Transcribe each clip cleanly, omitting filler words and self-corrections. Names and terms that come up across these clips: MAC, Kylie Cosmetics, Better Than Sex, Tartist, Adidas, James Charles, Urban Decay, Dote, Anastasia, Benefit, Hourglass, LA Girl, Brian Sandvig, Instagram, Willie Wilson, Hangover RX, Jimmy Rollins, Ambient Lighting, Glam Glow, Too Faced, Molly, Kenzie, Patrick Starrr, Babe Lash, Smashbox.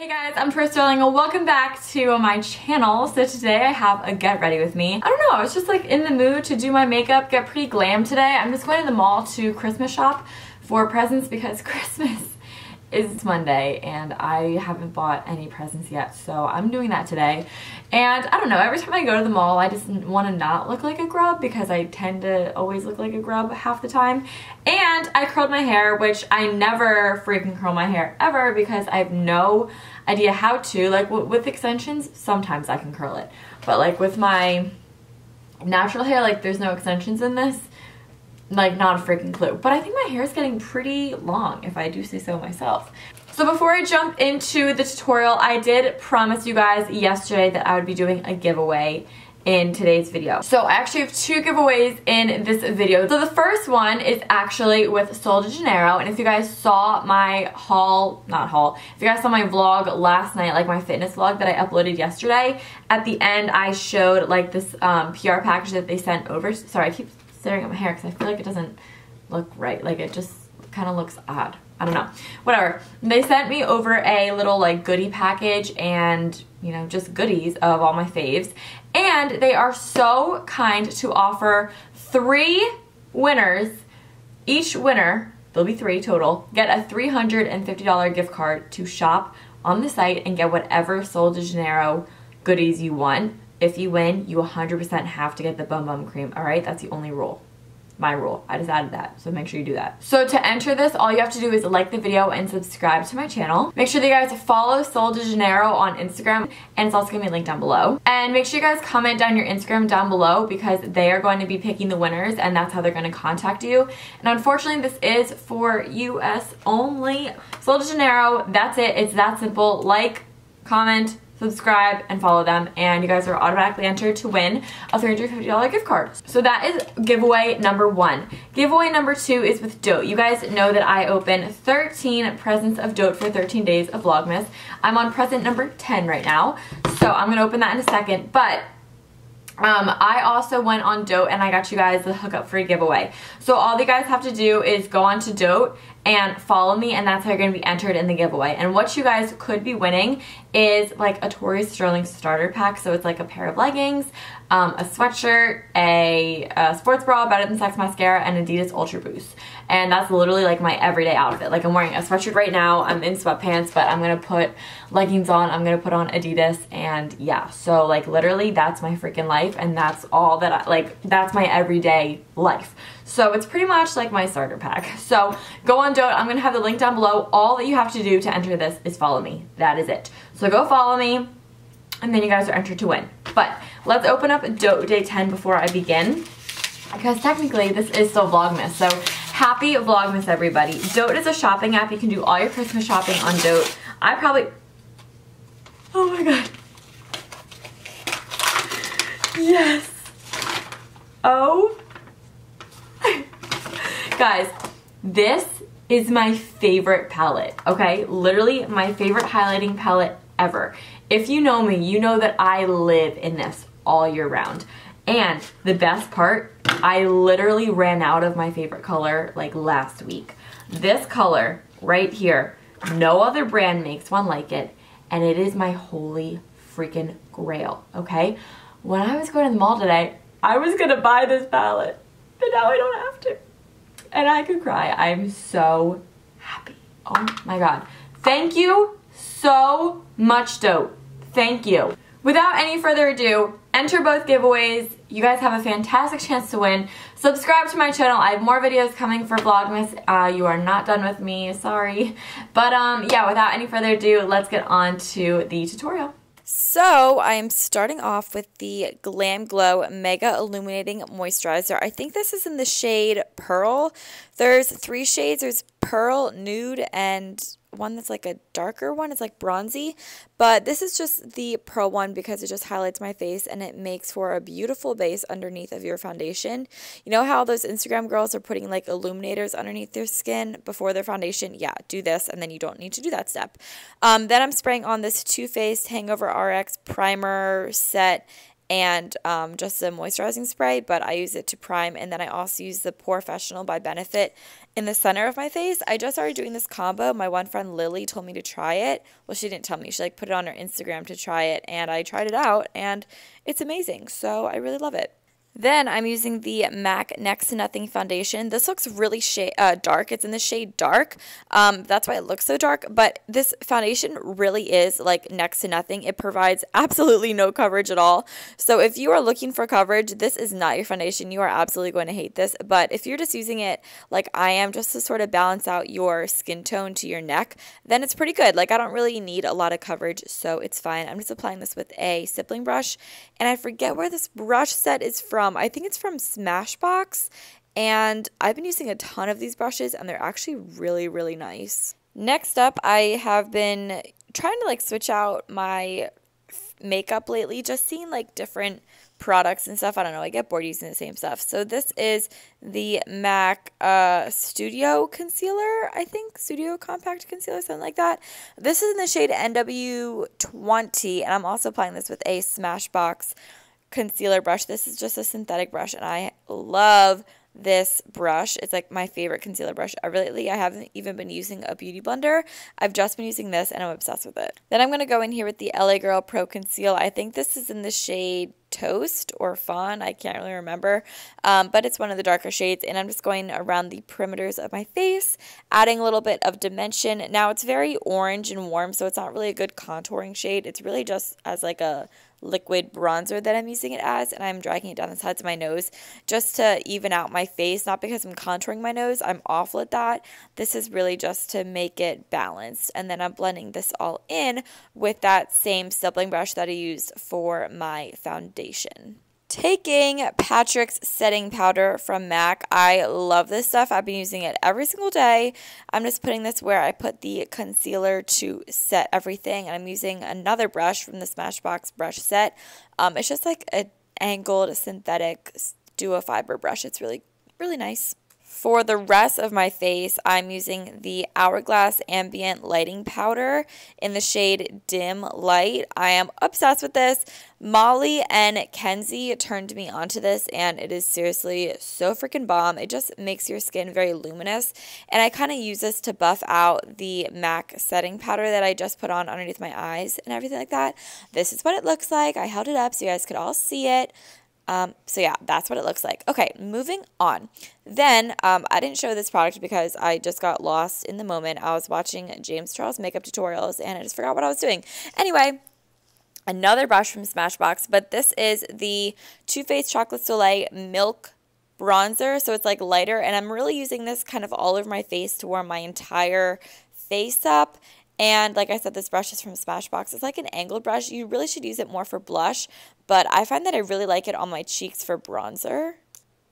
Hey guys, I'm Tori Sterling and welcome back to my channel. So today I have a get ready with me. I don't know, I was just like in the mood to do my makeup, get pretty glam today. I'm just going to the mall to Christmas shop for presents because Christmas is Monday and I haven't bought any presents yet, so I'm doing that today. And I don't know, every time I go to the mall I just want to not look like a grub because I tend to always look like a grub half the time. And I curled my hair, which I never freaking curl my hair ever because I have no idea how to. Like with extensions, sometimes I can curl it, but like with my natural hair, like there's no extensions in this. Like, not a freaking clue. But I think my hair is getting pretty long, if I do say so myself. So before I jump into the tutorial, I did promise you guys yesterday that I would be doing a giveaway in today's video. So I actually have two giveaways in this video. So the first one is actually with Sol de Janeiro, and if you guys saw my haul, if you guys saw my vlog last night, like my fitness vlog that I uploaded yesterday, at the end I showed like this PR package that they sent over. Sorry, I keep staring at my hair because I feel like it doesn't look right. Like it just kind of looks odd. I don't know. Whatever. They sent me over a little like goodie package and, you know, just goodies of all my faves. And they are so kind to offer 3 winners. Each winner, there'll be 3 total, get a $350 gift card to shop on the site and get whatever Sol de Janeiro goodies you want. If you win, you 100% have to get the Bum Bum Cream, all right? That's the only rule. My rule. I just added that, so make sure you do that. So to enter this, all you have to do is like the video and subscribe to my channel. Make sure that you guys follow Sol de Janeiro on Instagram, and it's also going to be linked down below. And make sure you guys comment down your Instagram down below because they are going to be picking the winners, and that's how they're going to contact you. And unfortunately, this is for US only. Sol de Janeiro, that's it. It's that simple. Like, comment, subscribe, and follow them, and you guys are automatically entered to win a $350 gift card. So that is giveaway number 1. Giveaway number 2 is with Dote. You guys know that I open 13 presents of Dote for 13 days of Vlogmas. I'm on present number 10 right now, so I'm going to open that in a second, but I also went on Dote and I got you guys the hookup free giveaway. So all you guys have to do is go on to Dote and follow me, and that's how you're going to be entered in the giveaway. And what you guys could be winning is like a Tori Sterling starter pack. So it's like a pair of leggings, a sweatshirt, a sports bra, Better Than Sex mascara, and Adidas Ultra Boost. And that's literally like my everyday outfit. Like I'm wearing a sweatshirt right now, I'm in sweatpants, but I'm going to put leggings on, I'm going to put on Adidas, and yeah. So like literally that's my freaking life, and that's all that that's my everyday life. So it's pretty much like my starter pack. So go on Dote, I'm going to have the link down below. All that you have to do to enter this is follow me. That is it. So go follow me, and then you guys are entered to win. But let's open up Dote Day 10 before I begin, because technically this is still Vlogmas. So happy Vlogmas, everybody. Dote is a shopping app. You can do all your Christmas shopping on Dote. I probably... Oh my god. Yes. Oh. Guys, this is my favorite palette, okay? Literally my favorite highlighting palette ever. If you know me, you know that I live in this all year round. And the best part, I literally ran out of my favorite color like last week. This color right here, no other brand makes one like it, and it is my holy freaking grail, okay? When I was going to the mall today, I was gonna buy this palette, but now I don't have to. And I could cry. I'm so happy. Oh my god. Thank you so much, Dote. Thank you. Without any further ado, enter both giveaways. You guys have a fantastic chance to win. Subscribe to my channel. I have more videos coming for Vlogmas. You are not done with me. Sorry. But yeah, without any further ado, let's get on to the tutorial. So I am starting off with the Glam Glow Mega Illuminating Moisturizer. I think this is in the shade Pearl. There's 3 shades. There's Pearl, Nude, and one that's like a darker one. It's like bronzy. But this is just the Pearl one because it just highlights my face and it makes for a beautiful base underneath of your foundation. You know how those Instagram girls are putting like illuminators underneath their skin before their foundation? Yeah, do this and then you don't need to do that step. Then I'm spraying on this Too Faced Hangover RX Primer Set and just the moisturizing spray, but I use it to prime, and then I also use the Porefessional by Benefit in the center of my face. I just started doing this combo. My one friend Lily told me to try it. Well, she didn't tell me. She like put it on her Instagram to try it, and I tried it out, and it's amazing, so I really love it. Then I'm using the MAC Next to Nothing foundation. This looks really dark. It's in the shade Dark. That's why it looks so dark. But this foundation really is like next to nothing. It provides absolutely no coverage at all. So if you are looking for coverage, this is not your foundation. You are absolutely going to hate this. But if you're just using it like I am, just to sort of balance out your skin tone to your neck, then it's pretty good. Like I don't really need a lot of coverage, so it's fine. I'm just applying this with a stippling brush. And I forget where this brush set is from. I think it's from Smashbox, and I've been using a ton of these brushes, and they're actually really, really nice. Next up, I have been trying to like switch out my makeup lately, just seeing like different products and stuff. I don't know, I get bored using the same stuff. So this is the MAC Studio Concealer, I think, Studio Compact Concealer, something like that. This is in the shade NW20, and I'm also applying this with a Smashbox concealer brush. This is just a synthetic brush, and I love this brush. It's like my favorite concealer brush. I haven't even been using a beauty blender. I've just been using this, and I'm obsessed with it. Then I'm going to go in here with the LA Girl Pro Conceal. I think this is in the shade Toast or Fawn. I can't really remember, but it's one of the darker shades, and I'm just going around the perimeters of my face, adding a little bit of dimension. Now, it's very orange and warm, so it's not really a good contouring shade. It's really just as like a liquid bronzer that I'm using it as, and I'm dragging it down the sides of my nose just to even out my face, not because I'm contouring my nose. I'm awful at that. This is really just to make it balanced, and then I'm blending this all in with that same stippling brush that I used for my foundation. Taking Patrick's setting powder from MAC. I love this stuff. I've been using it every single day. I'm just putting this where I put the concealer to set everything, and I'm using another brush from the Smashbox brush set. It's just like an angled synthetic duo fiber brush. It's really, really nice. For the rest of my face, I'm using the Hourglass Ambient Lighting Powder in the shade Dim Light. I am obsessed with this. Molly and Kenzie turned me onto this, and it is seriously so freaking bomb. It just makes your skin very luminous, and I kind of use this to buff out the MAC setting powder that I just put on underneath my eyes and everything like that. This is what it looks like. I held it up so you guys could all see it. So yeah, that's what it looks like. Okay, moving on. Then I didn't show this product because I just got lost in the moment. I was watching James Charles makeup tutorials, and I just forgot what I was doing. Anyway, another brush from Smashbox, but this is the Too Faced Chocolate Soleil Milk Bronzer. So it's like lighter, and I'm really using this kind of all over my face to warm my entire face up. And like I said, this brush is from Smashbox. It's like an angled brush. You really should use it more for blush, but I find that I really like it on my cheeks for bronzer.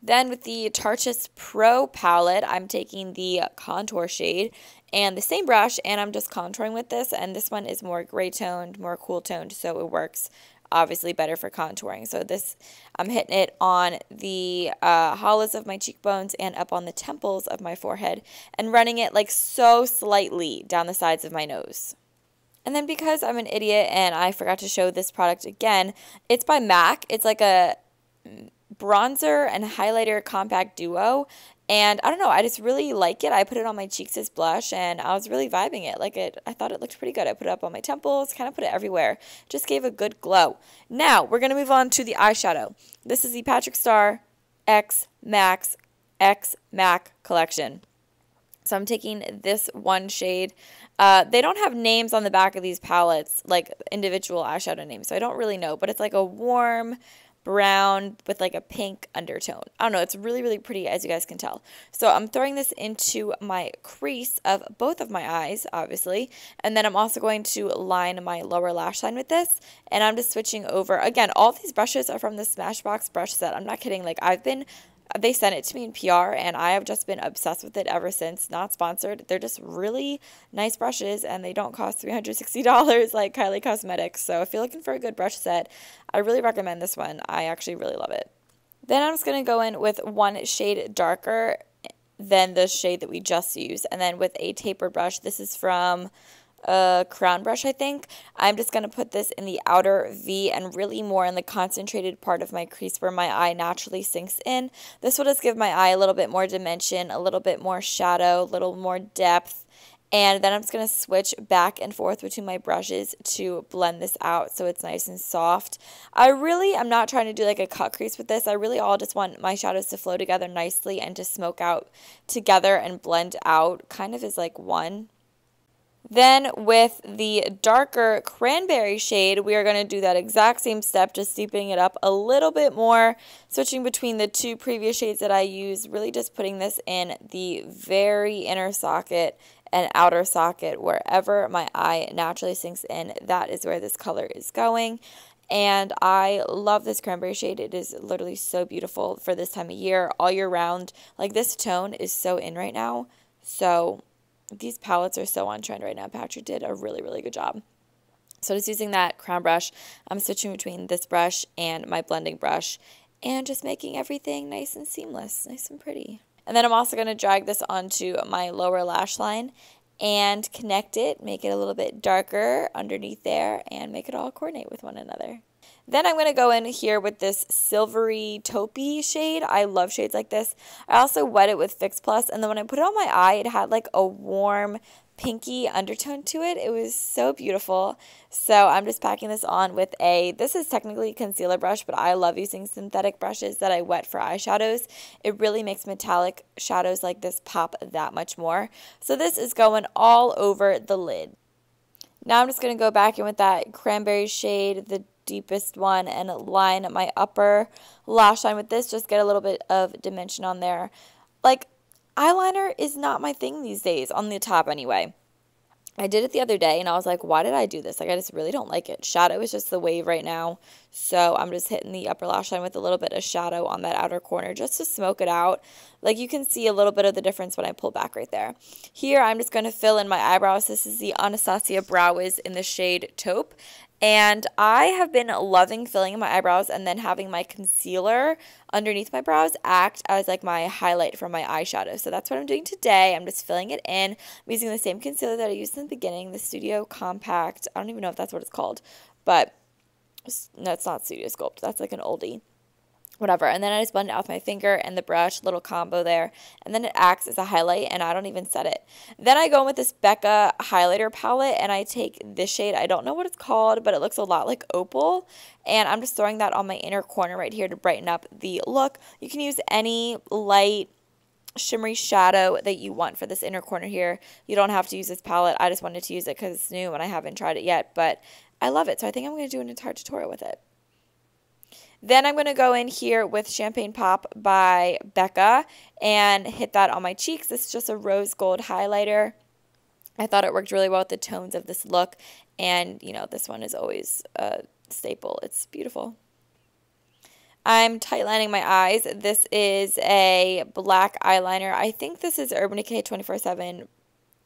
Then with the Tartist Pro palette, I'm taking the contour shade and the same brush, and I'm just contouring with this. And this one is more gray toned, more cool toned, so it works obviously better for contouring. So this, I'm hitting it on the hollows of my cheekbones and up on the temples of my forehead, and running it like so slightly down the sides of my nose. And then because I'm an idiot and I forgot to show this product again, it's by MAC. It's like a bronzer and highlighter compact duo, and I don't know, I just really like it. I put it on my cheeks as blush, and I was really vibing it. Like it, I thought it looked pretty good. I put it up on my temples, kind of put it everywhere. Just gave a good glow. Now we're going to move on to the eyeshadow. This is the Patrick Starrr X MAC collection. So I'm taking this one shade. They don't have names on the back of these palettes, like individual eyeshadow names, so I don't really know, but it's like a warm brown with like a pink undertone. I don't know, it's really, really pretty, as you guys can tell. So I'm throwing this into my crease of both of my eyes, obviously, and then I'm also going to line my lower lash line with this, and I'm just switching over. Again, all these brushes are from the Smashbox brush set. I'm not kidding. Like they sent it to me in PR, and I have just been obsessed with it ever since. Not sponsored. They're just really nice brushes, and they don't cost $360 like Kylie Cosmetics. So if you're looking for a good brush set, I really recommend this one. I actually really love it. Then I'm just going to go in with one shade darker than the shade that we just used, and then with a taper brush. This is from crown brush, I think. I'm just going to put this in the outer V and really more in the concentrated part of my crease where my eye naturally sinks in. This will just give my eye a little bit more dimension, a little bit more shadow, a little more depth. And then I'm just going to switch back and forth between my brushes to blend this out so it's nice and soft. I'm not trying to do like a cut crease with this. I really all just want my shadows to flow together nicely and to smoke out together and blend out kind of as like one. Then with the darker cranberry shade, we are going to do that exact same step, just deepening it up a little bit more, switching between the two previous shades that I used, really just putting this in the very inner socket and outer socket, wherever my eye naturally sinks in, that is where this color is going. And I love this cranberry shade. It is literally so beautiful for this time of year, all year round. Like, this tone is so in right now. So these palettes are so on trend right now. Patrick did a really, really good job. So just using that crown brush, I'm switching between this brush and my blending brush and just making everything nice and seamless, nice and pretty. And then I'm also going to drag this onto my lower lash line and connect it, make it a little bit darker underneath there, and make it all coordinate with one another. Then I'm going to go in here with this silvery taupey shade. I love shades like this. I also wet it with Fix Plus, and then when I put it on my eye, it had like a warm pinky undertone to it. It was so beautiful. So I'm just packing this on with this is technically a concealer brush, but I love using synthetic brushes that I wet for eyeshadows. It really makes metallic shadows like this pop that much more. So this is going all over the lid. Now I'm just going to go back in with that cranberry shade, the deepest one, and line my upper lash line with this. Just get a little bit of dimension on there. Like, eyeliner is not my thing these days, on the top anyway. I did it the other day, and I was like, why did I do this? Like, I just really don't like it. Shadow is just the wave right now, so I'm just hitting the upper lash line with a little bit of shadow on that outer corner just to smoke it out. Like, you can see a little bit of the difference when I pull back right there. Here, I'm just going to fill in my eyebrows. This is the Anastasia Brow Wiz in the shade Taupe. And I have been loving filling in my eyebrows and then having my concealer underneath my brows act as like my highlight from my eyeshadow. So that's what I'm doing today. I'm just filling it in. I'm using the same concealer that I used in the beginning, the Studio Compact. I don't even know if that's what it's called, but no, it's not Studio Sculpt. That's like an oldie. Whatever, and then I just blend it out with my finger and the brush, little combo there, and then it acts as a highlight, and I don't even set it. Then I go in with this Becca highlighter palette, and I take this shade, I don't know what it's called, but it looks a lot like Opal, and I'm just throwing that on my inner corner right here to brighten up the look. You can use any light shimmery shadow that you want for this inner corner here. You don't have to use this palette. I just wanted to use it because it's new and I haven't tried it yet, but I love it, so I think I'm going to do an entire tutorial with it. Then I'm going to go in here with Champagne Pop by Becca and hit that on my cheeks. This is just a rose gold highlighter. I thought it worked really well with the tones of this look. And, you know, this one is always a staple. It's beautiful. I'm tightlining my eyes. This is a black eyeliner. I think this is Urban Decay 24/7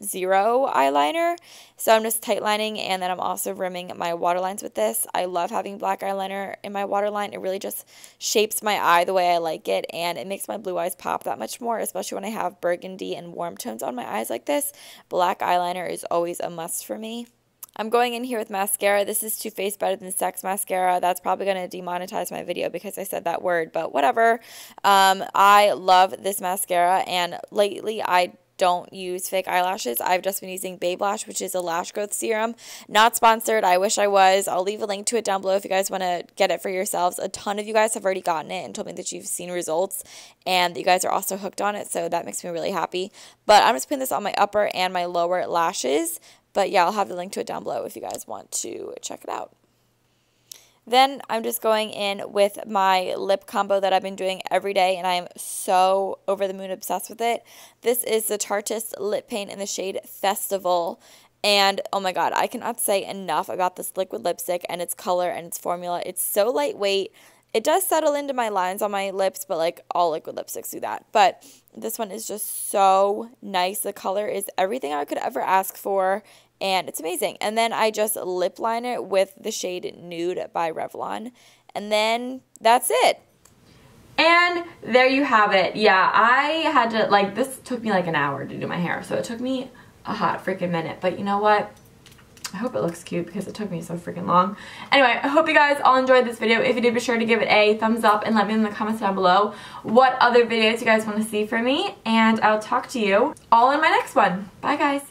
Zero eyeliner. So I'm just tightlining, and then I'm also rimming my waterlines with this. I love having black eyeliner in my waterline. It really just shapes my eye the way I like it, and it makes my blue eyes pop that much more, especially when I have burgundy and warm tones on my eyes like this. Black eyeliner is always a must for me. I'm going in here with mascara. This is Too Faced Better Than Sex mascara. That's probably going to demonetize my video because I said that word, but whatever. I love this mascara, and lately I don't use fake eyelashes. I've just been using Babe Lash, which is a lash growth serum. Not sponsored. I wish I was. I'll leave a link to it down below if you guys want to get it for yourselves. A ton of you guys have already gotten it and told me that you've seen results and that you guys are also hooked on it, so that makes me really happy. But I'm just putting this on my upper and my lower lashes. But yeah, I'll have the link to it down below if you guys want to check it out. Then I'm just going in with my lip combo that I've been doing every day, and I am so over the moon obsessed with it. This is the Tartist Lip Paint in the shade Festival. And oh my god, I cannot say enough about this liquid lipstick and its color and its formula. It's so lightweight. It does settle into my lines on my lips, but like all liquid lipsticks do that. But this one is just so nice. The color is everything I could ever ask for. And it's amazing. And then I just lip line it with the shade Nude by Revlon. And then that's it. And there you have it. Yeah, I had to, like, this took me like an hour to do my hair. So it took me a hot freaking minute. But you know what? I hope it looks cute because it took me so freaking long. Anyway, I hope you guys all enjoyed this video. If you did, be sure to give it a thumbs up and let me know in the comments down below what other videos you guys want to see from me. And I'll talk to you all in my next one. Bye, guys.